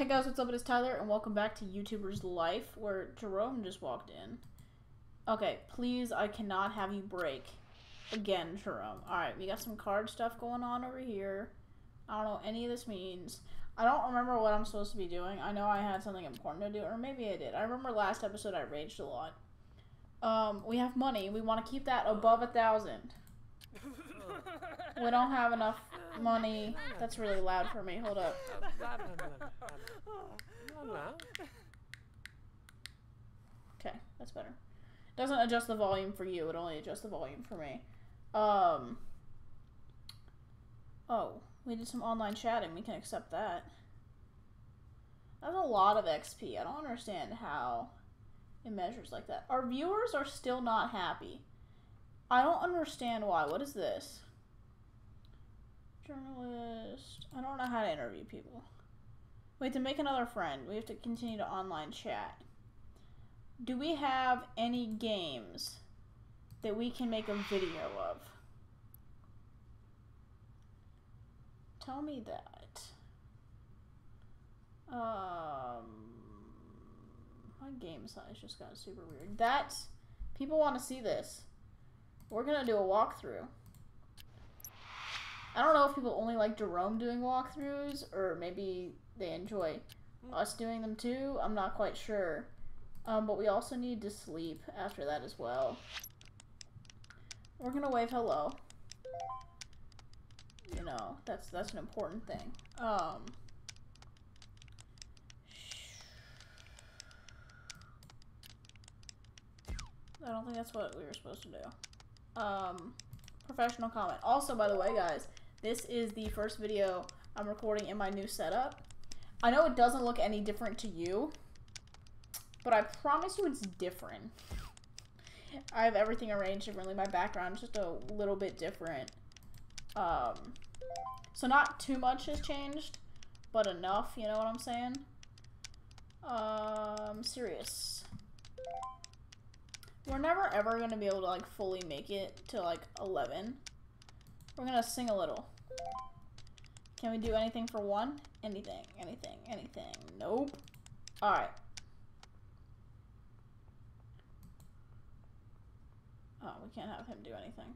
Hey guys, what's up? It is Tyler, and welcome back to YouTuber's Life, where Jerome just walked in. Okay, please, I cannot have you break. Again, Jerome. Alright, we got some card stuff going on over here. I don't know what any of this means. I don't remember what I'm supposed to be doing. I know I had something important to do, or maybe I did. I remember last episode I raged a lot. We have money. We want to keep that above 1,000. We don't have enough money. That's really loud for me. Hold up. Okay, that's better. It doesn't adjust the volume for you. It only adjusts the volume for me. Oh, we did some online chatting. We can accept that. I have a lot of XP. I don't understand how it measures like that. Our viewers are still not happy. I don't understand why. What is this? Journalist. I don't know how to interview people. Wait, to make another friend, we have to continue to online chat. Do we have any games that we can make a video of? Tell me that. My game size just got super weird. That's... people want to see this. We're gonna do a walkthrough. I don't know if people only like Jerome doing walkthroughs, or maybe they enjoy us doing them too. I'm not quite sure. But we also need to sleep after that as well. We're gonna wave hello. You know, that's an important thing. I don't think that's what we were supposed to do. Professional comment. Also, by the way, guys, this is the first video I'm recording in my new setup. I know it doesn't look any different to you, but I promise you it's different. I have everything arranged differently. My background is just a little bit different. So not too much has changed, but enough, you know what I'm saying? Serious. We're never ever gonna be able to like fully make it to like 11. We're gonna sing a little. Can we do anything for one? Anything, anything, anything. Nope. Alright. Oh, we can't have him do anything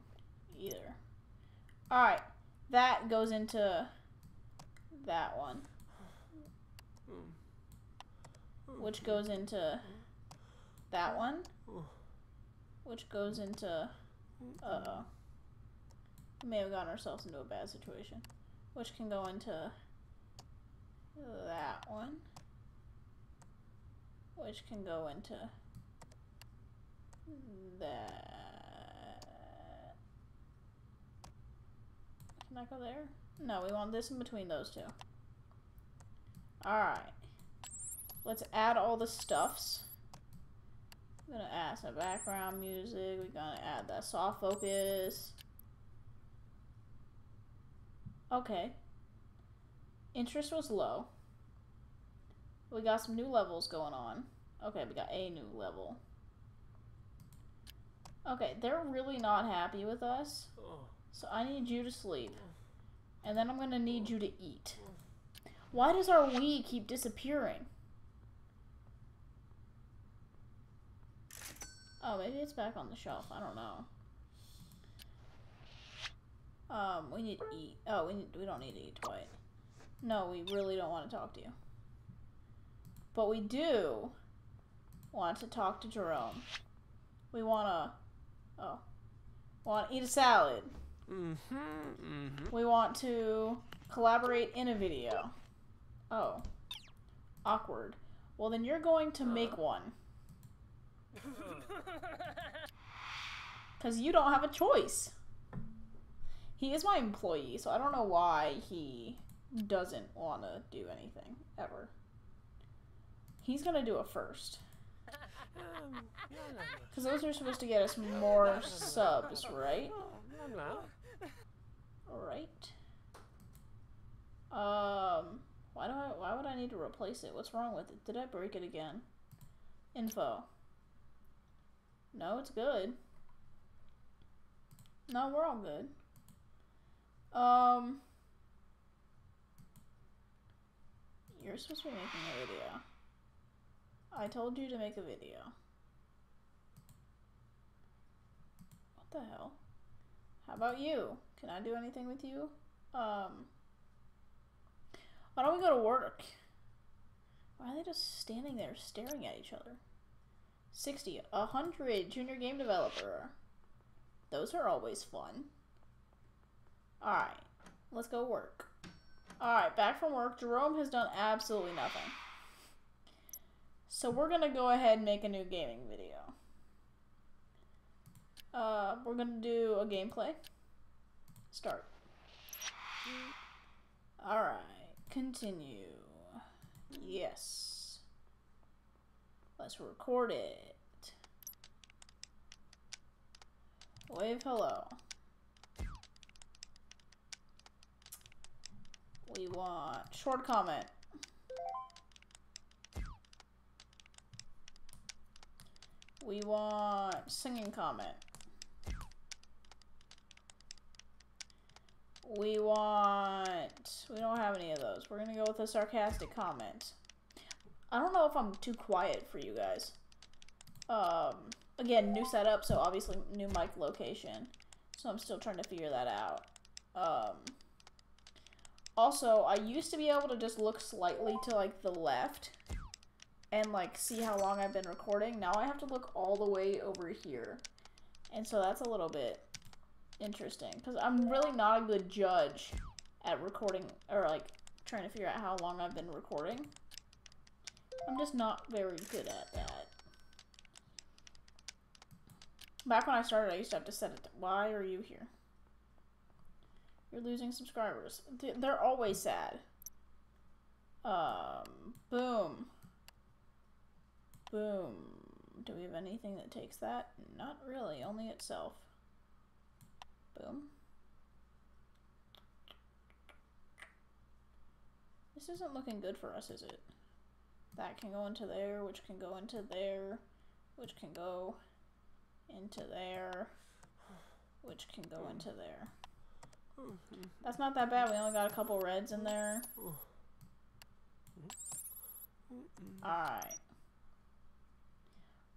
either. Alright. That goes into that one. Which goes into that one. Which goes into, we may have gotten ourselves into a bad situation. Which can go into that one. Which can go into that. Can I go there? No, we want this in between those two. Alright. Let's add all the stuffs. We're gonna add some background music. We're gonna add that soft focus. Okay. Interest was low. We got some new levels going on. Okay, we got a new level. Okay, they're really not happy with us. So I need you to sleep. And then I'm gonna need you to eat. Why does our Wii keep disappearing? Oh, maybe it's back on the shelf. I don't know. We need to eat. Oh, we don't need to eat Dwight. No, we really don't want to talk to you. But we do want to talk to Jerome. We want to... oh. Want to eat a salad. We want to collaborate in a video. Oh. Awkward. Well, then you're going to make one. Because you don't have a choice. He is my employee, so I don't know why he doesn't want to do anything, ever. He's going to do it first. Because those are supposed to get us more subs, right? Alright. Why would I need to replace it? What's wrong with it? Did I break it again? Info. No, it's good. No, we're all good. You're supposed to be making a video. I told you to make a video. What the hell? How about you? Can I do anything with you? Why don't we go to work? Why are they just standing there staring at each other? 60, 100, junior game developer. Those are always fun. Alright, let's go work. Alright, back from work. Jerome has done absolutely nothing. So we're gonna go ahead and make a new gaming video. We're gonna do a gameplay. Start. Alright, continue. Yes. Let's record it. Wave hello. We want short comment. We want singing comment. We want... we don't have any of those. We're gonna go with a sarcastic comment. I don't know if I'm too quiet for you guys. Again, new setup, so obviously new mic location. So I'm still trying to figure that out. Also, I used to be able to just look slightly to, like, the left and, like, see how long I've been recording. Now I have to look all the way over here. And so that's a little bit interesting, because I'm really not a good judge at recording, or, like, trying to figure out how long I've been recording. I'm just not very good at that. Back when I started, I used to have to set it to, why are you here? You're losing subscribers. They're always sad. Boom. Boom. Do we have anything that takes that? Not really, only itself. Boom. This isn't looking good for us, is it? That can go into there, which can go into there, which can go into there, which can go into there. That's not that bad. We only got a couple reds in there. Alright.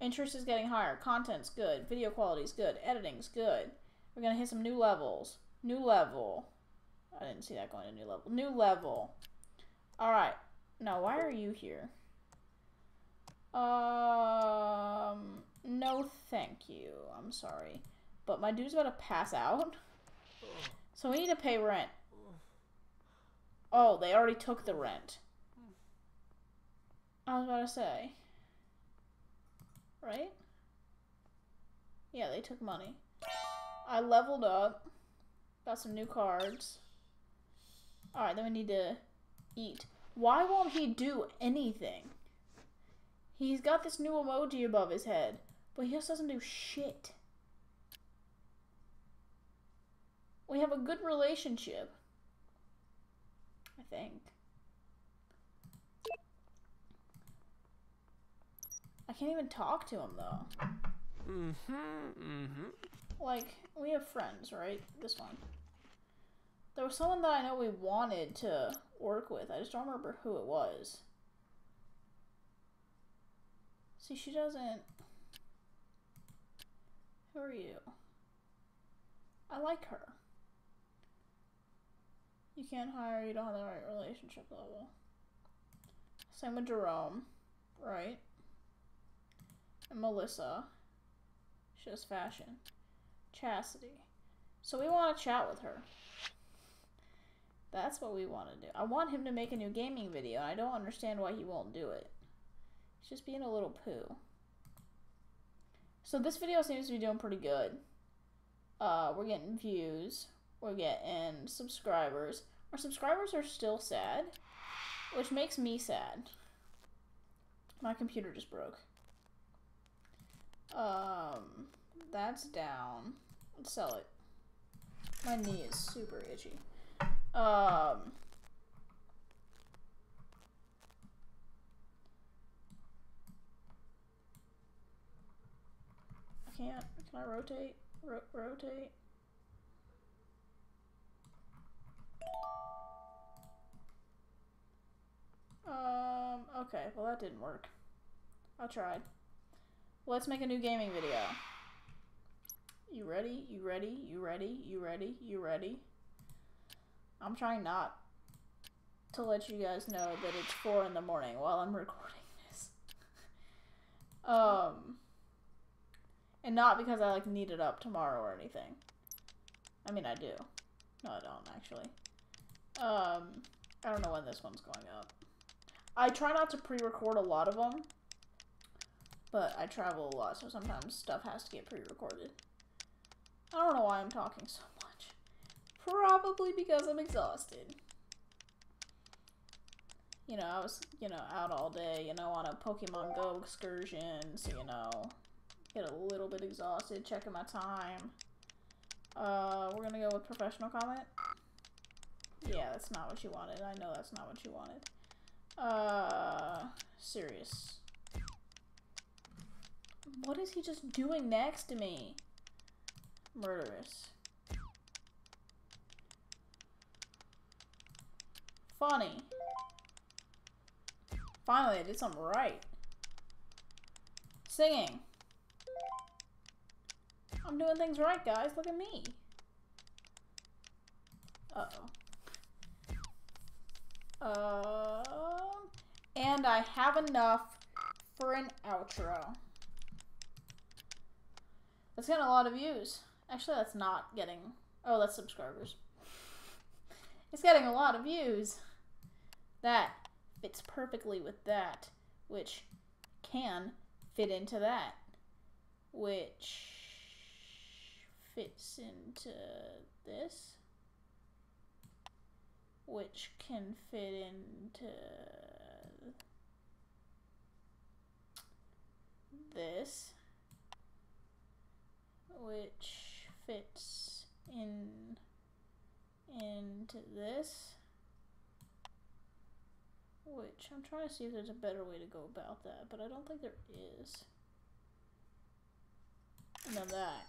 Interest is getting higher. Content's good. Video quality's good. Editing's good. We're gonna hit some new levels. New level. I didn't see that going to new level. New level. Alright. Now, why are you here? No thank you. I'm sorry. But my dude's about to pass out. So we need to pay rent. Oh, they already took the rent. I was about to say. Right? Yeah, they took money. I leveled up. Got some new cards. Alright, then we need to eat. Why won't he do anything? He's got this new emoji above his head, but he just doesn't do shit. We have a good relationship, I think. I can't even talk to him, though. Like, we have friends, right? This one. There was someone that I know we wanted to work with. I just don't remember who it was. See, she doesn't... Who are you? I like her. You can't hire, you don't have the right relationship level. Same with Jerome, right? And Melissa. She does fashion. Chastity. So we want to chat with her. That's what we want to do. I want him to make a new gaming video, and I don't understand why he won't do it. He's just being a little poo. So this video seems to be doing pretty good. We're getting views. We're getting subscribers. Our subscribers are still sad, which makes me sad. My computer just broke. That's down. Let's sell it. My knee is super itchy. I can't. Can I rotate? Rotate? Okay, well that didn't work. I tried. Let's make a new gaming video. You ready? You ready? You ready? You ready? You ready? I'm trying not to let you guys know that it's 4 in the morning while I'm recording this. And not because I like need it up tomorrow or anything. I mean, I do. No, I don't actually. I don't know when this one's going up. I try not to pre-record a lot of them, but I travel a lot, so sometimes stuff has to get pre-recorded. I don't know why I'm talking so much. Probably because I'm exhausted. You know, I was, you know, out all day, you know, on a Pokemon Go excursion, so, you know, get a little bit exhausted, checking my time. We're gonna go with professional comment. Yeah, that's not what you wanted. I know that's not what you wanted. Serious. What is he just doing next to me? Murderous. Funny. Finally, I did something right. Singing. I'm doing things right, guys. Look at me. Uh-oh. And I have enough for an outro. That's getting a lot of views. Actually, that's not getting... Oh, that's subscribers. It's getting a lot of views. That fits perfectly with that, which can fit into that, which fits into this, which can fit into this, which fits into this, which I'm trying to see if there's a better way to go about that, but I don't think there is. And then that.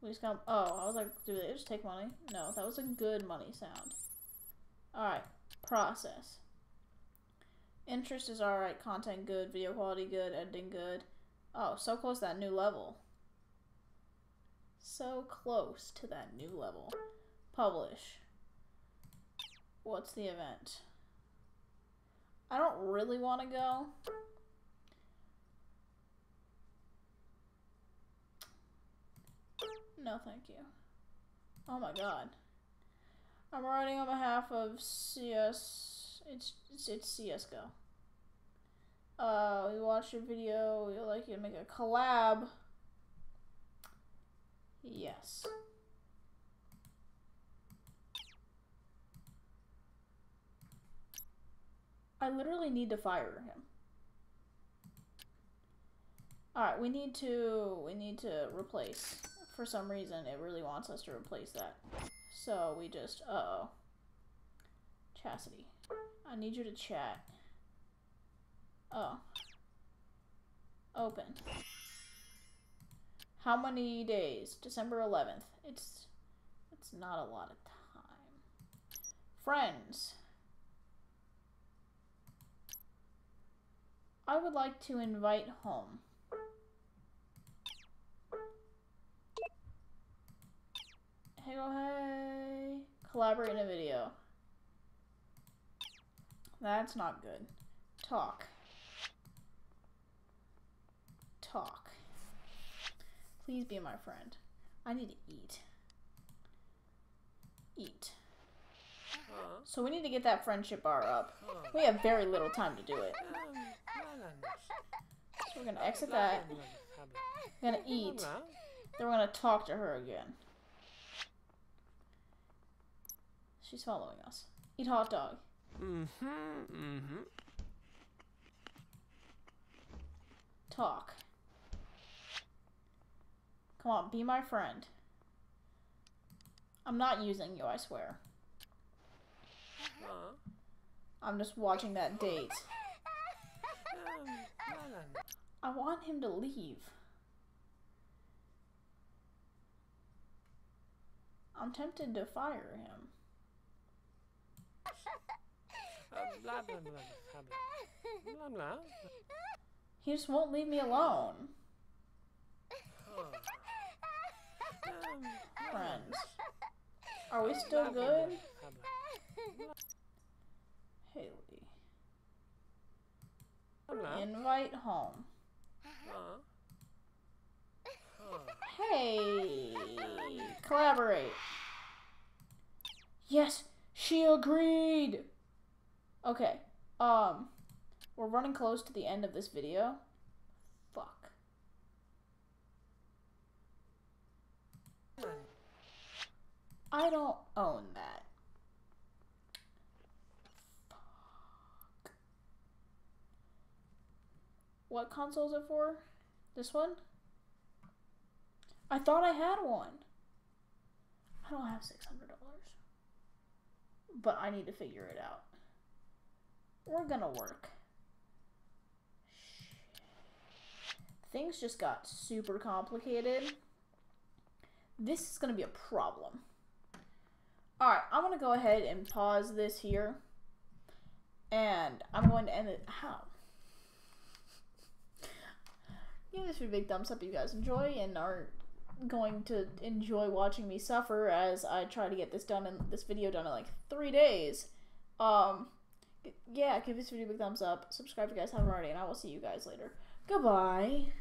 We just got, oh, I was like, do they just take money? No, that was a good money sound. Alright, process. Interest is alright, content good, video quality good, editing good. Oh, so close to that new level. So close to that new level. Publish. What's the event? I don't really want to go. No, thank you. Oh my god. I'm writing on behalf of CS... It's CSGO. We watched your video. We like you to make a collab. Yes. I literally need to fire him. Alright, we need to replace... For some reason, it really wants us to replace that. So we just, uh-oh. Chastity. I need you to chat. Oh. Open. How many days? December 11th. It's not a lot of time. Friends. I would like to invite home. Hey, oh, hey. Collaborate in a video. That's not good. Talk. Talk. Please be my friend. I need to eat. Eat. So we need to get that friendship bar up. We have very little time to do it. So we're gonna exit that. We're gonna eat. Then we're gonna talk to her again. She's following us. Eat hot dog. Talk. Come on, be my friend. I'm not using you, I swear. I'm just watching that date. I want him to leave. I'm tempted to fire him. Blah, blah, blah, blah, blah, blah, blah. He just won't leave me alone. Friends. Are we still good? Haley. Invite home. Hey! Collaborate. Yes! She agreed! Okay. We're running close to the end of this video. Fuck. I don't own that. Fuck. What console is it for? This one? I thought I had one. I don't have $600. But I need to figure it out. We're gonna work. Things just got super complicated. This is gonna be a problem. Alright, I'm gonna go ahead and pause this here. And I'm going to end it. How? Give this a big thumbs up if you guys enjoy and are going to enjoy watching me suffer as I try to get this done in this video done in like 3 days. Yeah, give this video a big thumbs up, subscribe if you guys haven't already, and I will see you guys later. Goodbye.